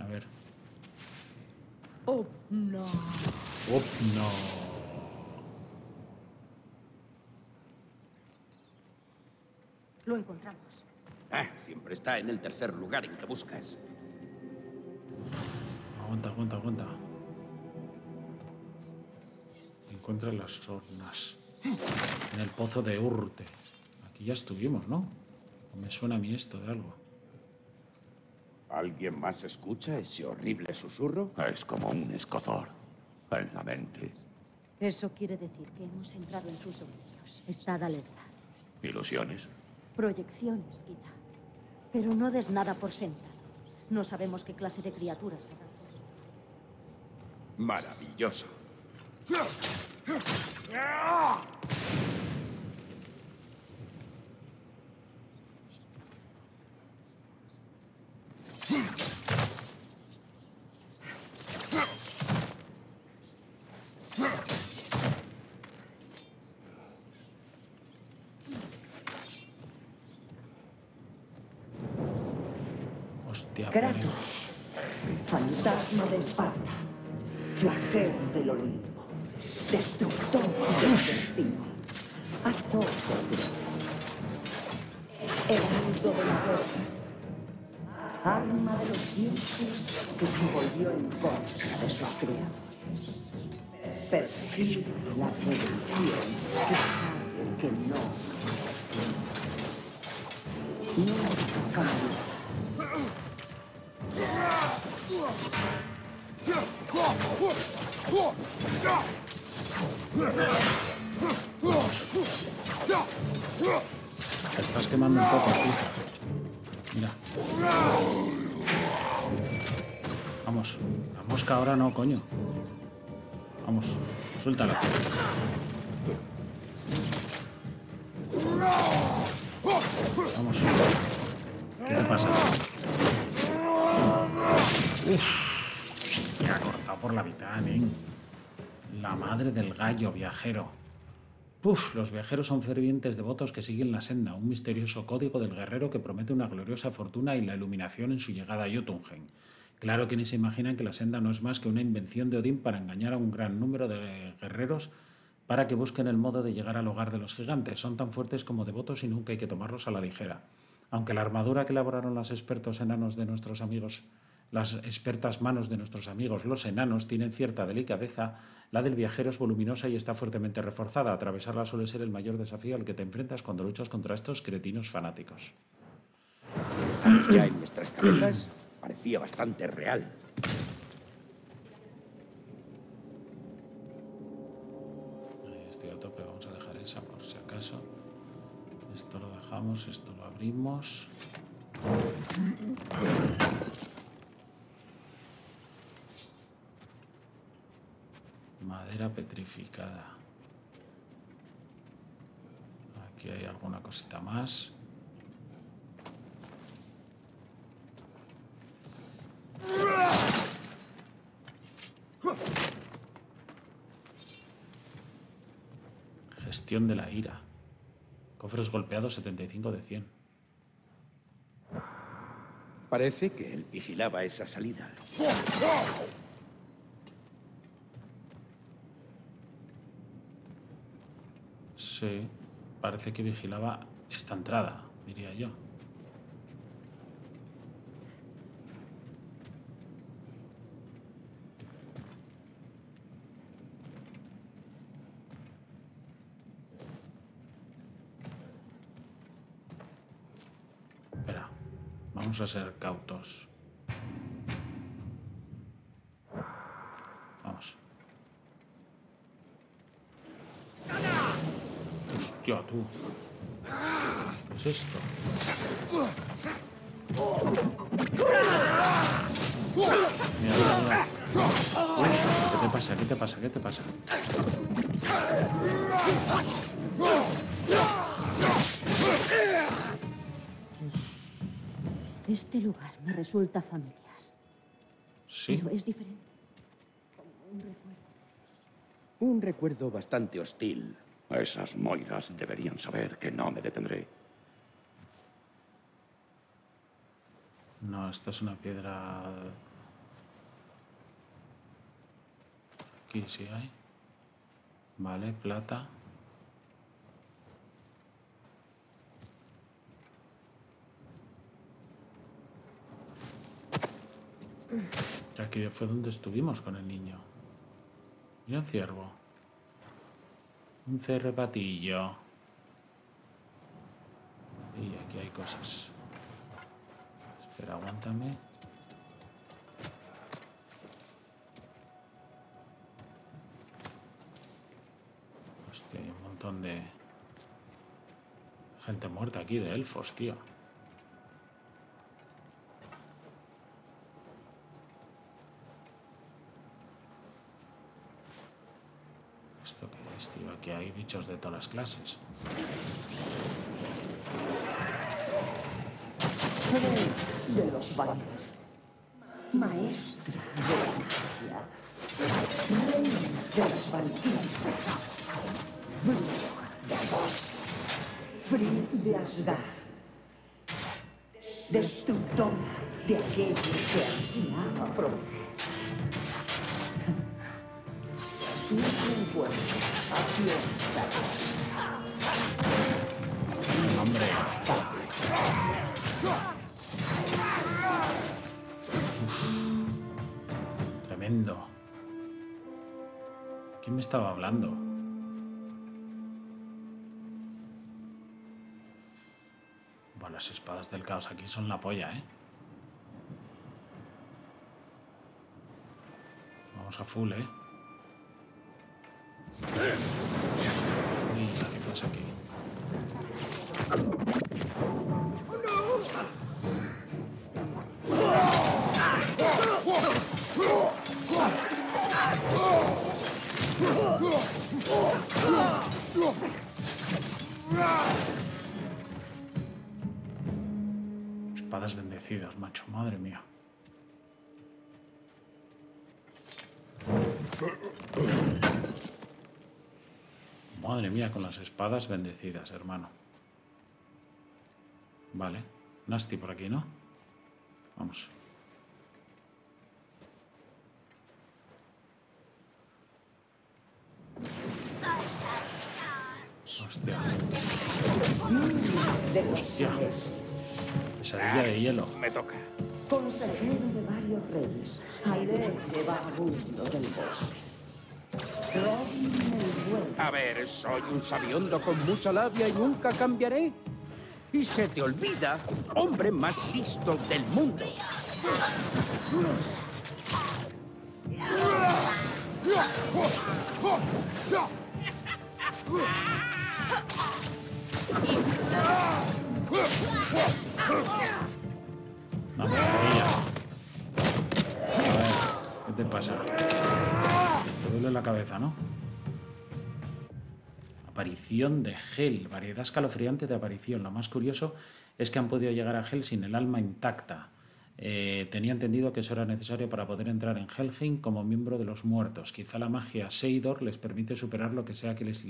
A ver. Oh, no. Oh, no. Lo encontramos. Ah, siempre está en el tercer lugar en que buscas. Aguanta, aguanta, aguanta. Encuentra las hornas. En el pozo de Urte. Aquí ya estuvimos, ¿no? No me suena a mí esto de algo. ¿Alguien más escucha ese horrible susurro? Es como un escozor en la mente. Eso quiere decir que hemos entrado en sus dominios. Estad alerta. ¿Ilusiones? Proyecciones, quizá. Pero no des nada por sentado. No sabemos qué clase de criaturas serán. Maravilloso. Kratos, fantasma de Esparta, flagelo del Olimpo, destructor del destino, actor del heraldo de la fuerza, arma de los dioses que se volvió en contra de sus creadores. Persigue la religión que sabe que no cambia. Te estás quemando un poco, artista. Mira. Vamos. La mosca ahora no, coño. Vamos. Suéltala. Vamos. ¿Qué te pasa? Uf, me ha cortado por la mitad, ¿eh? La madre del gallo, viajero. Puf, los viajeros son fervientes devotos que siguen la senda, un misterioso código del guerrero que promete una gloriosa fortuna y la iluminación en su llegada a Jotunheim. Claro que ni se imaginan que la senda no es más que una invención de Odín para engañar a un gran número de guerreros para que busquen el modo de llegar al hogar de los gigantes. Son tan fuertes como devotos y nunca hay que tomarlos a la ligera. Aunque la armadura que elaboraron las expertas manos de nuestros amigos los enanos tienen cierta delicadeza, la del viajero es voluminosa y está fuertemente reforzada. Atravesarla suele ser el mayor desafío al que te enfrentas cuando luchas contra estos cretinos fanáticos. ¿Estamos ya en nuestras cabezas? Parecía bastante real. Estoy a tope, vamos a dejar esa por si acaso. Esto lo dejamos, esto lo abrimos. Madera petrificada. Aquí hay alguna cosita más. Gestión de la ira. Cofres golpeados 75 de 100. Parece que él vigilaba esa salida. Sí, parece que vigilaba esta entrada, diría yo. Espera, vamos a ser cautos. Tú. ¿Qué es esto? Mira, mira, mira. ¿Qué te pasa? ¿Qué te pasa? ¿Qué te pasa? Este lugar me resulta familiar. Sí. Pero es diferente. Como un recuerdo. Un recuerdo bastante hostil. Esas moiras deberían saber que no me detendré. No, esto es una piedra Aquí sí hay. Vale, plata. Aquí fue donde estuvimos con el niño. Y un ciervo. Un cervatillo. Y aquí hay cosas. Espera, aguántame. Hostia, hay un montón de... gente muerta aquí, de elfos, tío. Tío, aquí hay bichos de todas las clases. Rey de los valles, maestra de la magia, reina de las valquirias, bruja de Agosto, Frigg de Asgard, destructora de aquellos que ansiaba proteger. Hombre. Uf, tremendo. ¿Quién me estaba hablando? Bueno, las espadas del caos aquí son la polla, ¿eh? Vamos a full, ¿eh? Mira, ¿qué pasa aquí? Espadas bendecidas, macho, madre mía. Madre mía, con las espadas bendecidas, hermano. Vale. Nasty por aquí, ¿no? Vamos. Hostia. Hostia. Pesadilla de hielo. Me toca. Consejero de varios reyes. Aire de vagabundo del bosque. A ver, soy un sabiondo con mucha labia y nunca cambiaré. Y se te olvida, hombre más listo del mundo. No, a ver, ¿qué te pasa? Duele la cabeza, ¿no? Aparición de Hel, variedad escalofriante de aparición. Lo más curioso es que han podido llegar a Hel sin el alma intacta. Tenía entendido que eso era necesario para poder entrar en Helheim como miembro de los muertos. Quizá la magia Seidor les permite superar lo que sea que les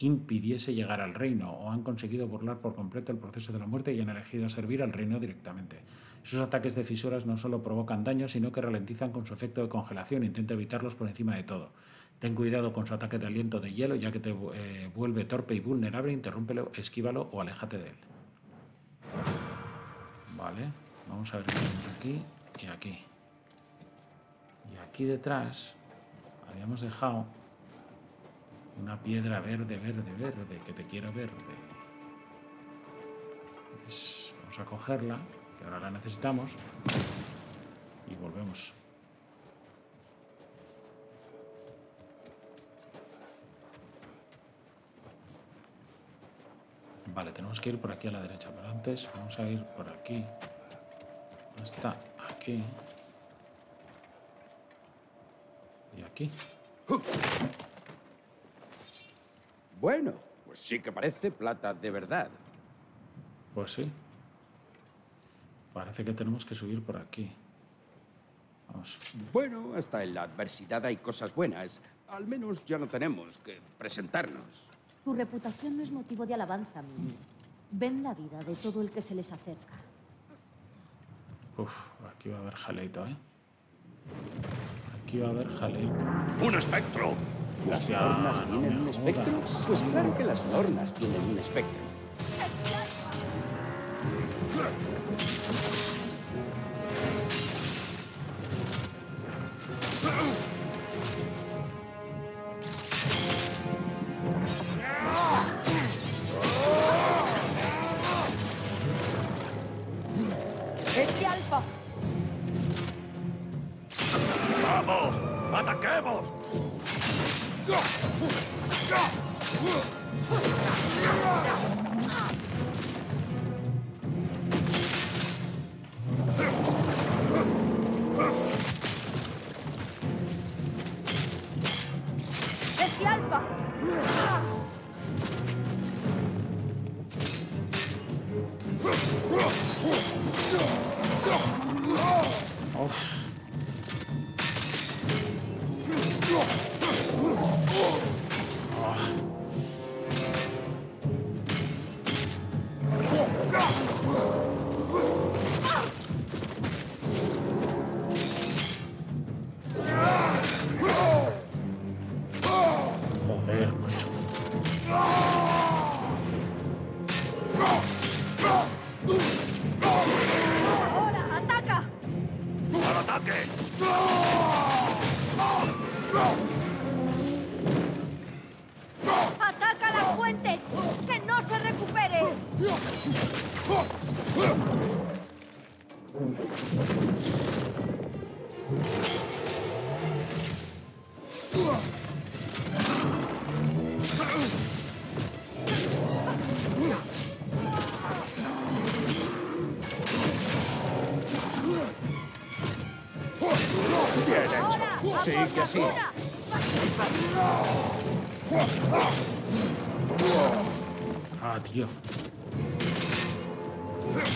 impidiese llegar al reino, o han conseguido burlar por completo el proceso de la muerte y han elegido servir al reino directamente. Sus ataques de fisuras no solo provocan daño, sino que ralentizan con su efecto de congelación. Intenta evitarlos por encima de todo. Ten cuidado con su ataque de aliento de hielo, ya que te vuelve torpe y vulnerable. Interrúmpelo, esquívalo o aléjate de él. Vale, vamos a ver qué hay aquí y aquí. Y aquí detrás habíamos dejado... una piedra verde, verde, verde, que te quiero verde. Pues vamos a cogerla, que ahora la necesitamos. Y volvemos. Vale, tenemos que ir por aquí a la derecha, pero antes vamos a ir por aquí. Hasta aquí. Y aquí. Bueno, pues sí que parece plata de verdad. Pues sí. Parece que tenemos que subir por aquí. Vamos. Bueno, hasta en la adversidad hay cosas buenas. Al menos ya no tenemos que presentarnos. Tu reputación no es motivo de alabanza, Mimir. Ven la vida de todo el que se les acerca. Uf, aquí va a haber jaleito, ¿eh? Aquí va a haber jaleo. ¡Un espectro! ¿Las Nornas tienen un espectro? Pues claro que las Nornas tienen un espectro. Sí, que sí. Ah, tío. Uf.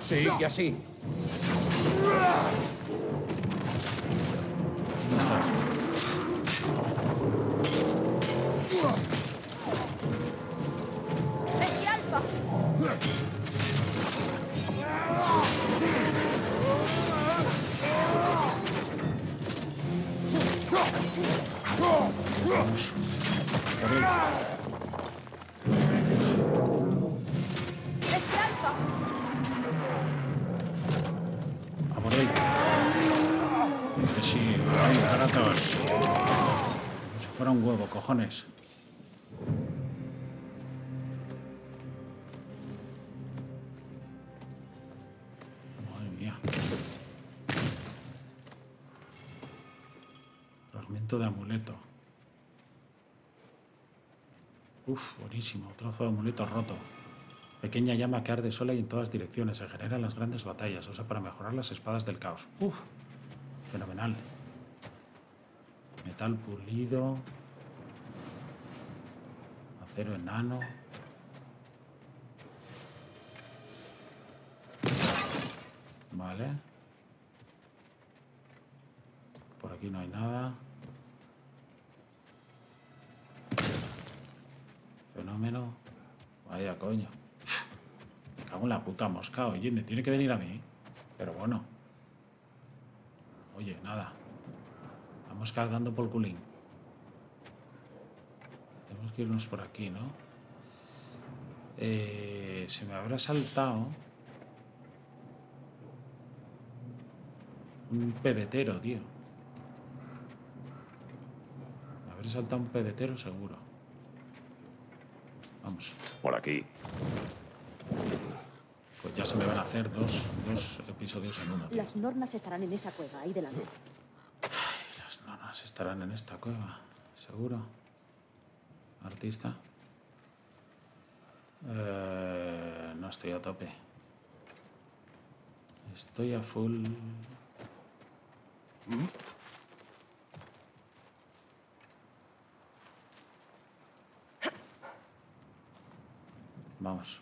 Sí, que sí. Cojones. Madre mía. Fragmento de amuleto. Uf, buenísimo. Trozo de amuleto roto. Pequeña llama que arde sola y en todas direcciones. Se genera en las grandes batallas. O sea, para mejorar las espadas del caos. Uf, fenomenal. Metal pulido. Acero enano. Vale. Por aquí no hay nada. Fenómeno. Vaya coño. Me cago en la puta mosca, oye, me tiene que venir a mí. Pero bueno. Oye, nada. La mosca dando por culín. Tenemos que irnos por aquí, ¿no? Se me habrá saltado un pebetero, tío. Me habré saltado un pebetero seguro. Vamos. Por aquí. Pues ya se me van a hacer dos episodios en uno, tío. Las Nornas estarán en esa cueva, ahí delante. Las Nornas estarán en esta cueva, seguro. Artista. No estoy a tope. Estoy a full. Vamos.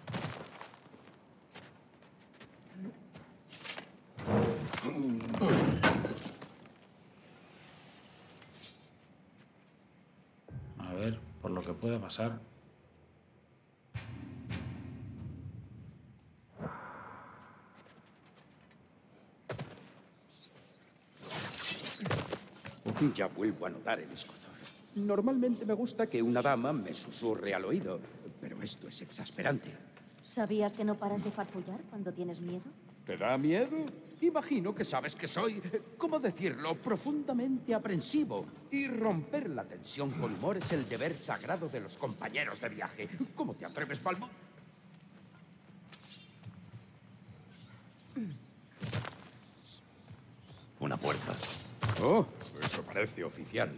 que pueda pasar. Ya vuelvo a notar el escozor. Normalmente me gusta que una dama me susurre al oído, pero esto es exasperante. ¿Sabías que no paras de farfullar cuando tienes miedo? ¿Te da miedo? Imagino que sabes que soy, ¿cómo decirlo?, profundamente aprensivo. Y romper la tensión con humor es el deber sagrado de los compañeros de viaje. ¿Cómo te atreves, Palmo? Una puerta. Oh, eso parece oficial.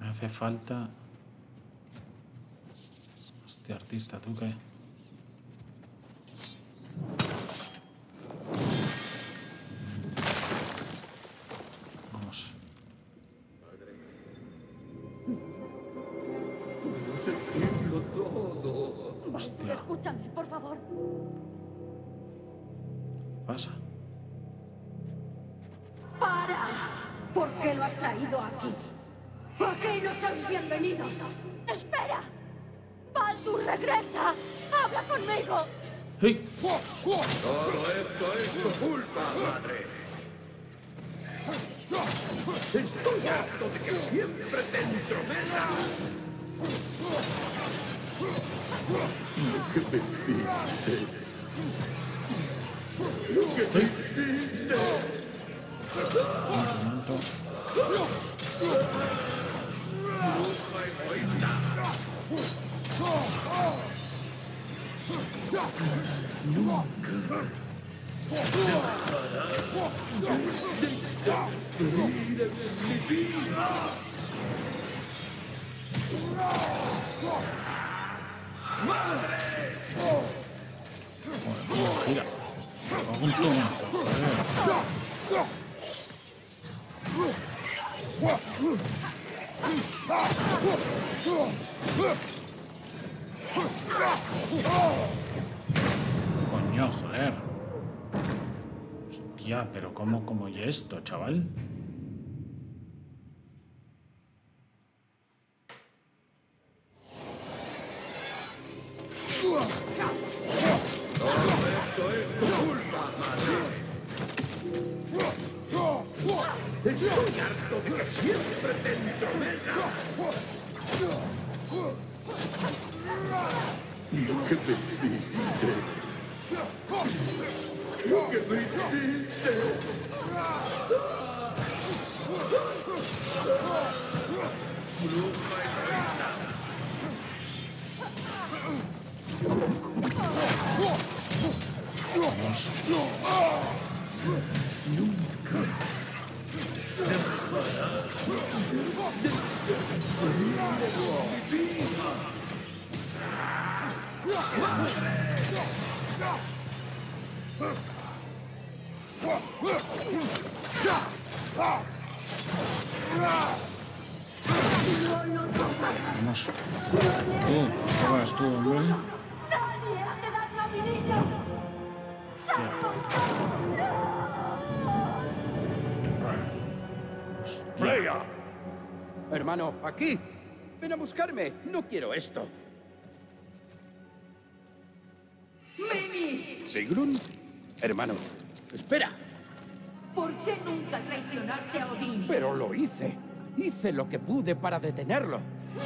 Me hace falta... Este artista, ¿tú qué? Vamos. Hostia. Escúchame, por favor. ¿Qué pasa? ¡Para! ¿Por qué lo has traído aquí? Aquí no sois bienvenidos. ¡Espera! ¡Baldur, regresa! ¡Habla conmigo! Sí. Todo esto es tu culpa, madre. Estoy harto de que siempre te entrometas. ¿Qué me hiciste? ¿Qué me hiciste? Coño, joder. Hostia, pero ¿cómo y esto, chaval? Hermano, aquí. Ven a buscarme. No quiero esto. ¡Mimir! ¿Sigrun? Hermano, espera. ¿Por qué nunca traicionaste a Odín? Pero lo hice. Hice lo que pude para detenerlo. ¡No me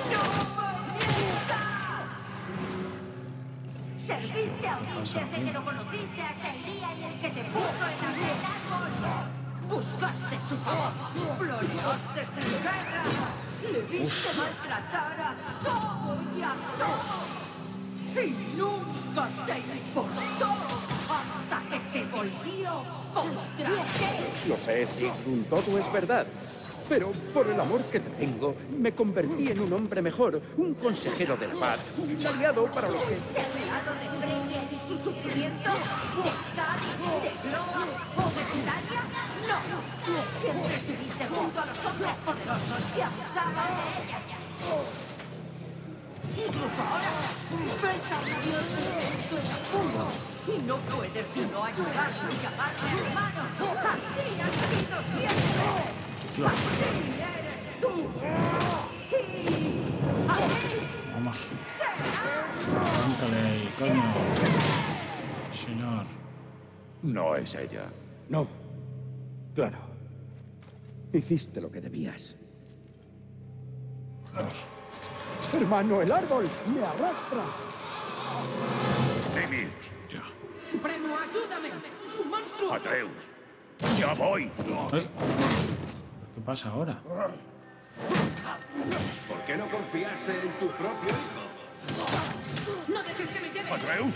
mientas! Serviste a Odín desde que lo conociste hasta el día en el que te puso en la árbol. Buscaste su favor, gloriosaste su guerra, le viste maltratar a todo y a todo, y nunca te importó hasta que se volvió contra ti. Lo sé, Sigrun, todo es verdad, pero por el amor que te tengo, me convertí en un hombre mejor, un consejero del paz, un aliado para los que... ¿Fuiste aliado de Freya y su sufrimiento? ¿De Skuld, de Gloa o de Tiraria? No, siempre estuviste junto a los hombres poderosos que abusaban de ellas. Incluso ahora, ves a Dios en tu escudo. Y no puedes sino ayudar y llamar a tu hermano. ¡Así has sido siempre! ¡Así eres tú! ¡Y así! Vamos. Aguántale ahí, coño. Señor. No es ella. No. Claro. Hiciste lo que debías. Vamos. Hermano, el árbol me arrastra. Mimir. Hostia. Primo, ayúdame. Un monstruo. Atreus. Ya voy. ¿Eh? ¿Qué pasa ahora? ¿Por qué no confiaste en tu propio hijo? No dejes que me lleves. Atreus.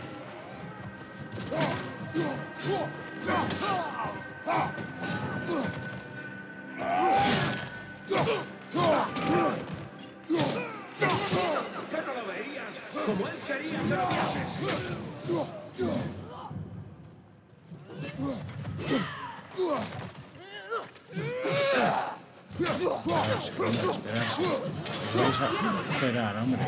¿Qué no lo veías? Como él quería que lo vieses. Esperar, hombre.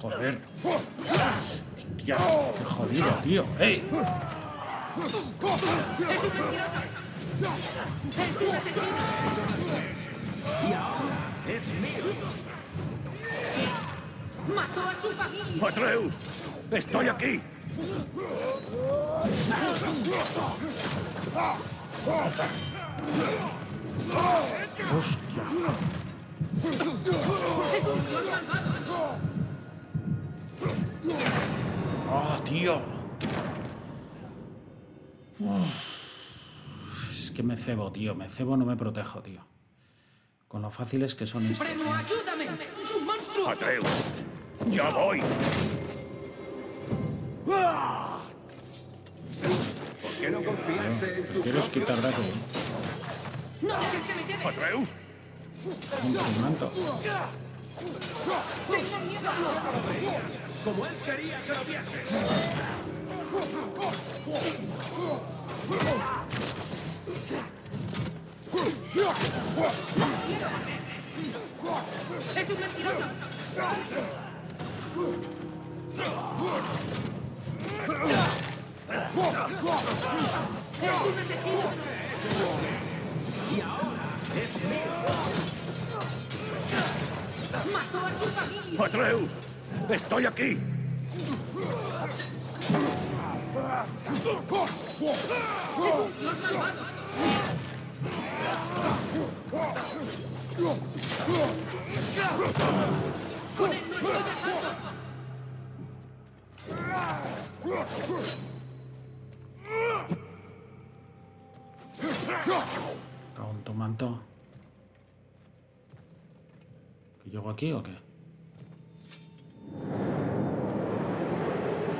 Joder. Hostia, qué jodido, tío. ¡Ey! Y ahora es mío. Mató a su familia. Atreus, estoy aquí. Hostia. Ah, tío. Es que me cebo, tío. Me cebo, no me protejo, tío. Con lo fáciles que son estos. ¡Primo, ayúdame! ¡Un monstruo! ¡Atreus! ¡Ya voy! ¿Por qué no confiaste en tu propio? Quiero quitar datos. ¡No dejes que me lleves! ¡Atreus! ¡Un manto! ¡Tengo miedo! ¡Como él quería que lo vieses! ¡Es un mentiroso! ¡Es un asesino! ¡Y ahora es mío! ¡Mató a su familia! ¡Atreus! ¡Estoy aquí! Con tu manto. ¿Que llego aquí o qué?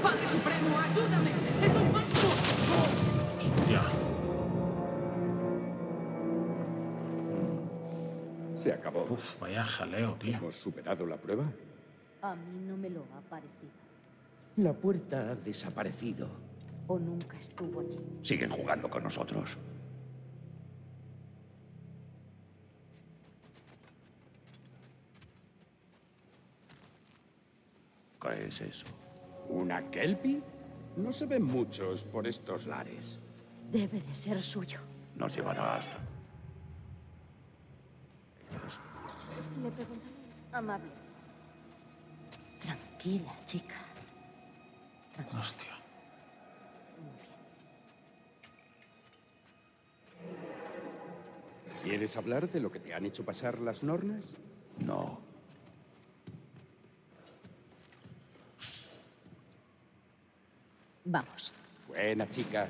Padre Supremo, ayúdame. Es un monstruo. Hostia. Se acabó. Uf, vaya jaleo, tío. ¿Hemos superado la prueba? A mí no me lo ha parecido. La puerta ha desaparecido. O nunca estuvo allí. Siguen jugando con nosotros. ¿Qué es eso? ¿Una Kelpie? No se ven muchos por estos lares. Debe de ser suyo. Nos llevará hasta... Le preguntaré. Amable. Tranquila, chica. Tranquila. Hostia. Muy bien. ¿Quieres hablar de lo que te han hecho pasar las Nornas? No. Vamos. Buena, chica.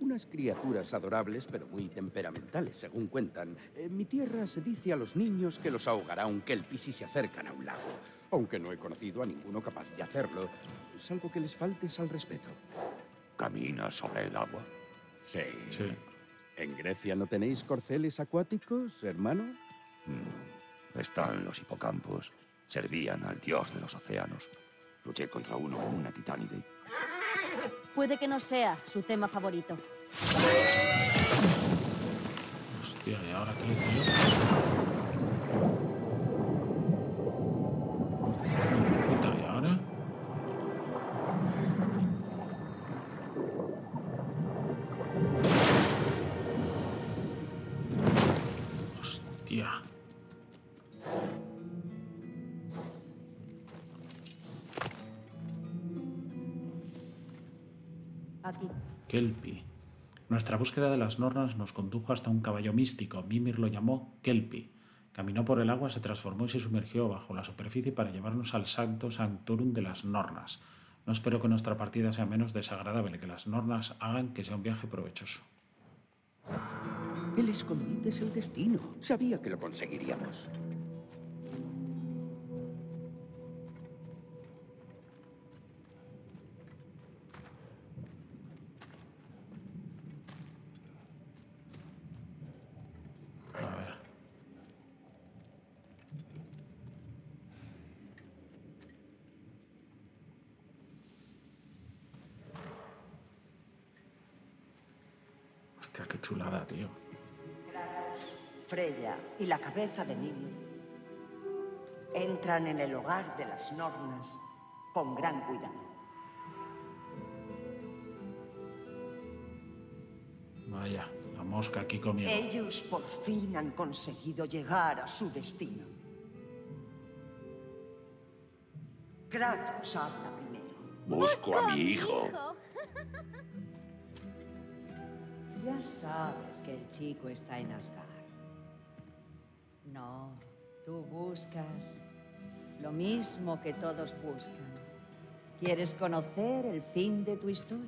Unas criaturas adorables, pero muy temperamentales, según cuentan. En mi tierra se dice a los niños que los ahogará un kelpie si se acercan a un lago. Aunque no he conocido a ninguno capaz de hacerlo, salvo que les faltes al respeto. ¿Camina sobre el agua? Sí. Sí. ¿En Grecia no tenéis corceles acuáticos, hermano? Están los hipocampos. Servían al dios de los océanos. Luché contra uno o una titánide. Puede que no sea su tema favorito. Hostia, ¿y ahora qué? Aquí. Kelpie. Nuestra búsqueda de las Nornas nos condujo hasta un caballo místico. Mimir lo llamó Kelpie. Caminó por el agua, se transformó y se sumergió bajo la superficie para llevarnos al Santo Sanctorum de las Nornas. No espero que nuestra partida sea menos desagradable, que las Nornas hagan que sea un viaje provechoso. El escondite es el destino. Sabía que lo conseguiríamos. Hostia, qué chulada, tío. Kratos, Freya y la cabeza de Mimir entran en el hogar de las Nornas con gran cuidado. Vaya, la mosca aquí comiendo. Ellos por fin han conseguido llegar a su destino. Kratos habla primero. Busco a mi hijo. Ya sabes que el chico está en Asgard. No, tú buscas lo mismo que todos buscan. ¿Quieres conocer el fin de tu historia?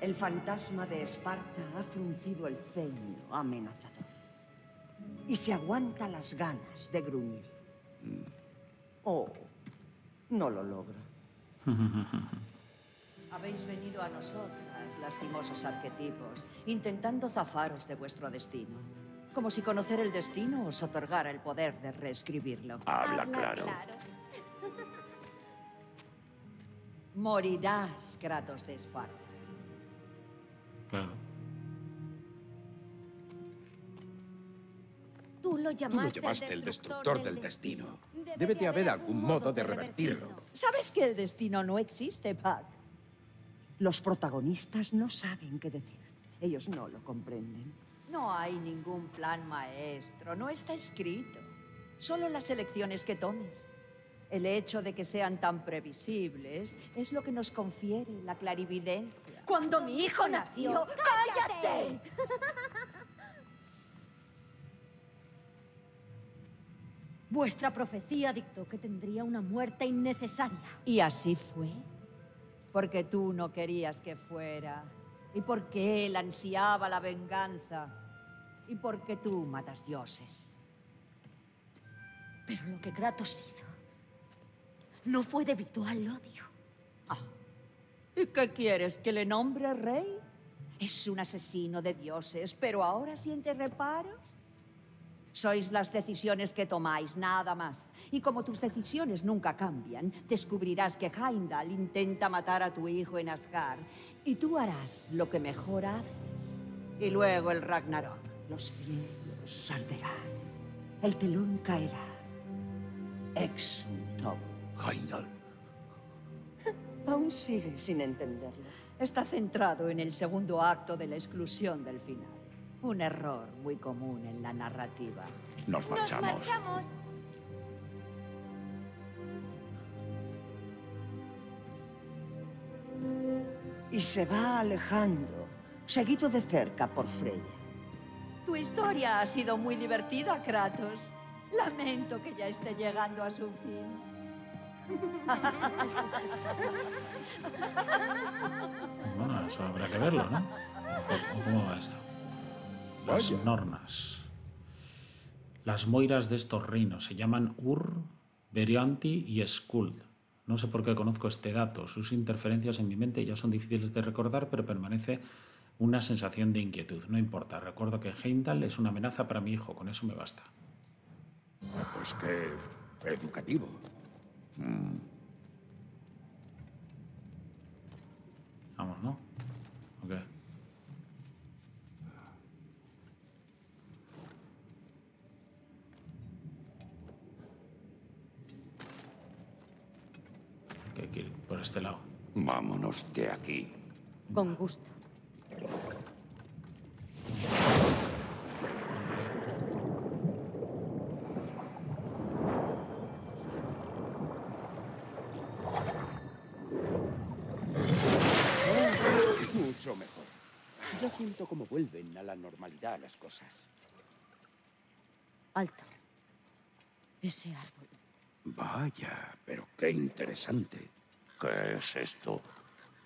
El fantasma de Esparta ha fruncido el ceño amenazador y se aguanta las ganas de gruñir. Oh, no lo logra. Habéis venido a nosotras, lastimosos arquetipos, intentando zafaros de vuestro destino. Como si conocer el destino os otorgara el poder de reescribirlo. Habla claro. Morirás, Kratos de Esparta. Claro. Tú lo llamaste el destructor del destino. Debe de haber algún modo de revertirlo. ¿Sabes que el destino no existe, Pac? Los protagonistas no saben qué decir. Ellos no lo comprenden. No hay ningún plan maestro. No está escrito. Solo las elecciones que tomes. El hecho de que sean tan previsibles es lo que nos confiere la clarividencia. Cuando mi hijo nació... ¡Cállate! Vuestra profecía dictó que tendría una muerte innecesaria. Y así fue. Porque tú no querías que fuera, y porque él ansiaba la venganza, y porque tú matas dioses. Pero lo que Kratos hizo no fue debido al odio. Ah, ¿y qué quieres, que le nombre rey? Es un asesino de dioses, pero ahora sientes reparos. Sois las decisiones que tomáis, nada más. Y como tus decisiones nunca cambian, descubrirás que Heimdall intenta matar a tu hijo en Asgard. Y tú harás lo que mejor haces. Y luego el Ragnarok. Los cielos arderán. El telón caerá. Exultó. Heimdall. Aún sigue sin entenderlo. Está centrado en el segundo acto de la exclusión del final. Un error muy común en la narrativa. Nos marchamos. ¡Nos marchamos! Y se va alejando, seguido de cerca por Freya. Tu historia ha sido muy divertida, Kratos. Lamento que ya esté llegando a su fin. Bueno, eso habrá que verlo, ¿no? ¿Cómo va esto? Las Nornas. Las moiras de estos reinos se llaman Ur, Berianti y Skuld. No sé por qué conozco este dato. Sus interferencias en mi mente ya son difíciles de recordar, pero permanece una sensación de inquietud. No importa, recuerdo que Heimdall es una amenaza para mi hijo. Con eso me basta. Pues qué educativo. Vamos, ¿no? Ok. Que hay que ir por este lado. Vámonos de aquí. Con gusto. Siento cómo vuelven a la normalidad las cosas. Alto. Ese árbol. Vaya, pero qué interesante. ¿Qué es esto?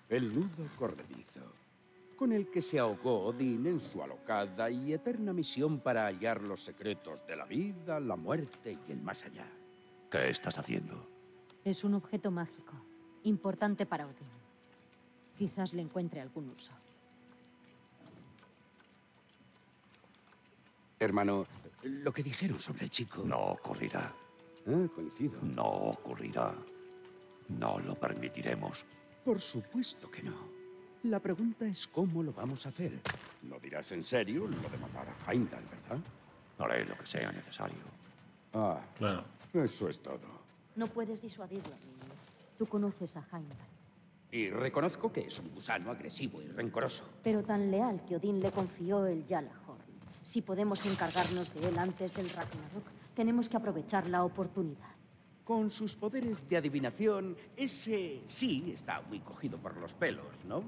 El nudo corredizo, con el que se ahogó Odín en su alocada y eterna misión para hallar los secretos de la vida, la muerte y el más allá. ¿Qué estás haciendo? Es un objeto mágico, importante para Odín. Quizás le encuentre algún uso. Hermano, lo que dijeron sobre el chico... No ocurrirá. Coincido. No ocurrirá. No lo permitiremos. Por supuesto que no. La pregunta es cómo lo vamos a hacer. No dirás en serio lo de matar a Heimdall, ¿verdad? Haré lo que sea necesario. Ah, claro. Eso es todo. No puedes disuadirlo, amigo. Tú conoces a Heimdall. Y reconozco que es un gusano agresivo y rencoroso. Pero tan leal que Odín le confió el Yalahorn. Si podemos encargarnos de él antes del Ragnarok, tenemos que aprovechar la oportunidad. Con sus poderes de adivinación, ese sí está muy cogido por los pelos, ¿no?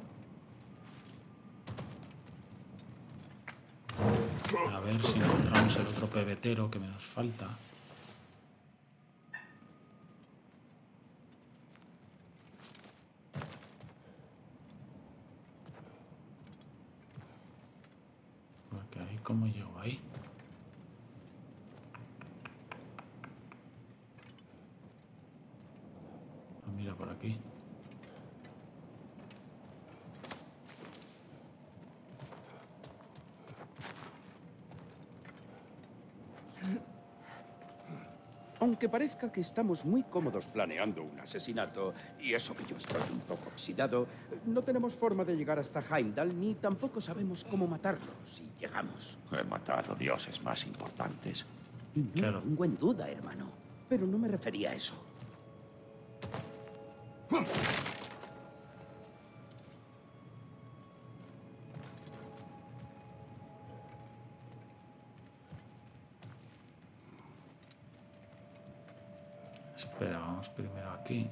A ver si encontramos el otro pebetero que me nos falta. ¿Cómo llego ahí? Ah, mira por aquí. Aunque parezca que estamos muy cómodos planeando un asesinato, y eso que yo estoy un poco oxidado, no tenemos forma de llegar hasta Heimdall, ni tampoco sabemos cómo matarlo si llegamos. He matado dioses más importantes. Claro. No pongo en duda, hermano, pero no me refería a eso. Espera, vamos primero aquí.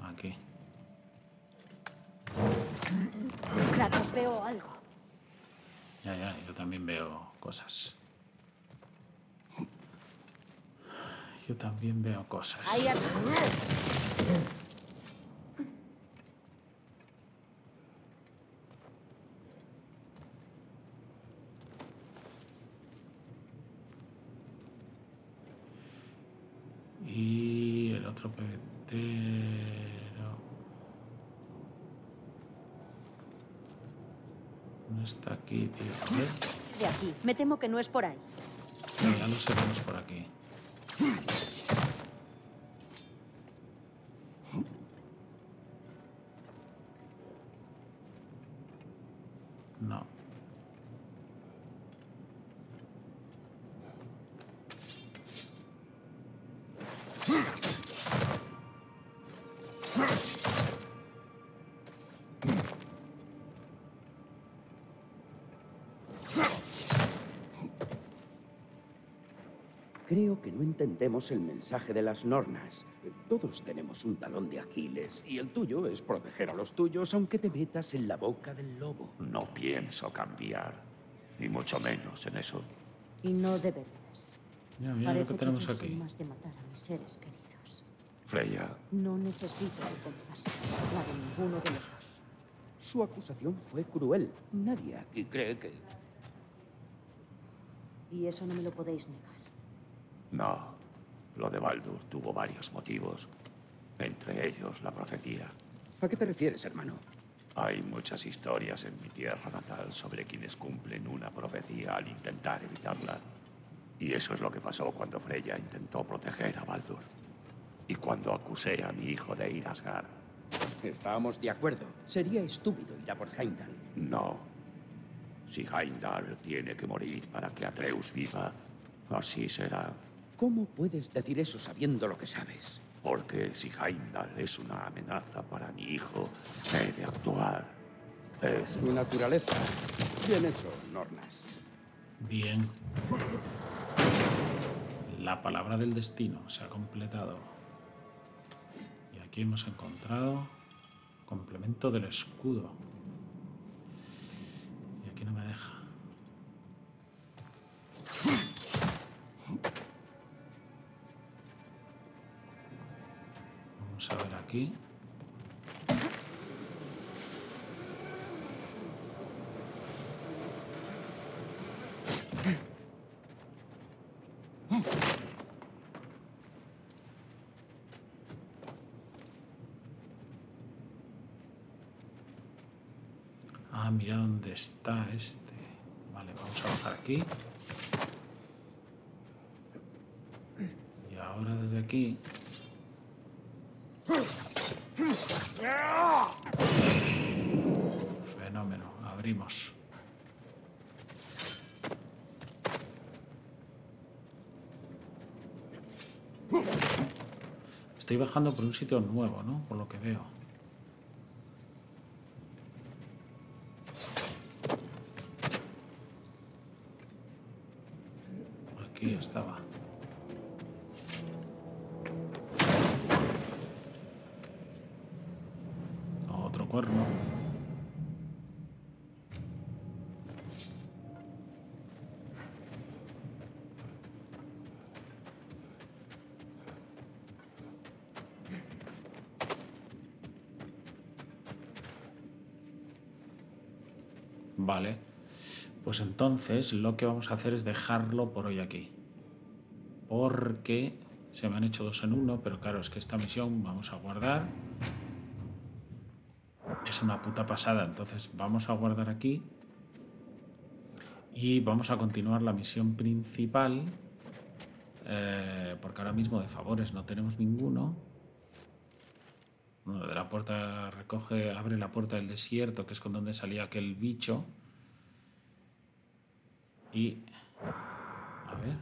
Aquí. Kratos, veo algo. Ya, yo también veo cosas. Ahí arriba. No está aquí, tío. De aquí. Me temo que no es por ahí. No, ya nos vemos por aquí. No. Creo que no entendemos el mensaje de las Nornas. Todos tenemos un talón de Aquiles, y el tuyo es proteger a los tuyos aunque te metas en la boca del lobo. No pienso cambiar, y mucho menos en eso. Y no deberías. Mira lo que tenemos aquí. Parece que más de matar a mis seres queridos. Freya. No necesito el compás, la de ninguno de los dos. Su acusación fue cruel. Nadie aquí cree que... Y eso no me lo podéis negar. No. Lo de Baldur tuvo varios motivos. Entre ellos, la profecía. ¿A qué te refieres, hermano? Hay muchas historias en mi tierra natal sobre quienes cumplen una profecía al intentar evitarla. Y eso es lo que pasó cuando Freya intentó proteger a Baldur. Y cuando acusé a mi hijo de ir a Asgard. Estábamos de acuerdo. Sería estúpido ir a por Heimdall. No. Si Heimdall tiene que morir para que Atreus viva... Así será. ¿Cómo puedes decir eso sabiendo lo que sabes? Porque si Heimdall es una amenaza para mi hijo, he de actuar. Es su naturaleza. Bien hecho, Nornas. Bien. La palabra del destino se ha completado. Y aquí hemos encontrado Complemento del escudo. Y aquí no me deja. Vamos a ver aquí. Mira dónde está este. Vale, vamos a bajar aquí. Y ahora desde aquí. Fenómeno, abrimos. Estoy bajando por un sitio nuevo, ¿no? Por lo que veo. Aquí estaba. Otro cuerno. Vale. Pues entonces lo que vamos a hacer es dejarlo por hoy aquí. Porque se me han hecho dos en uno, pero claro, es que esta misión vamos a guardar. Es una puta pasada, entonces vamos a guardar aquí. Y vamos a continuar la misión principal. Porque ahora mismo de favores no tenemos ninguno. Uno de la puerta recoge, abre la puerta del desierto, que es con donde salía aquel bicho. Y... a ver...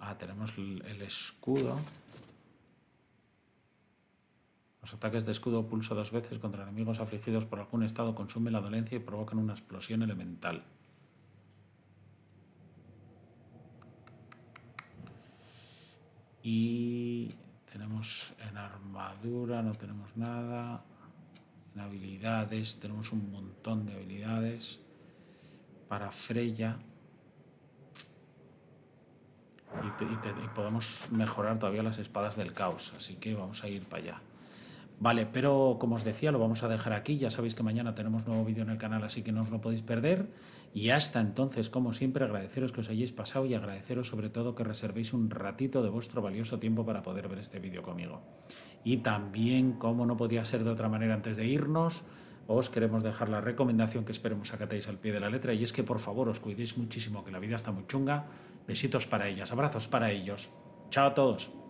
ah, tenemos el escudo. Los ataques de escudo pulso 2 veces contra enemigos afligidos por algún estado consumen la dolencia y provocan una explosión elemental. Y... tenemos en armadura, no tenemos nada. En habilidades, tenemos un montón de habilidades. Para Freya y podemos mejorar todavía las espadas del caos, así que vamos a ir para allá. Vale, pero como os decía, lo vamos a dejar aquí. Ya sabéis que mañana tenemos nuevo vídeo en el canal, así que no os lo podéis perder. Y hasta entonces, como siempre, agradeceros que os hayáis pasado y agradeceros sobre todo que reservéis un ratito de vuestro valioso tiempo para poder ver este vídeo conmigo. Y también, como no podía ser de otra manera antes de irnos, os queremos dejar la recomendación que esperemos acatéis al pie de la letra, y es que por favor os cuidéis muchísimo, que la vida está muy chunga. Besitos para ellas, abrazos para ellos. Chao a todos.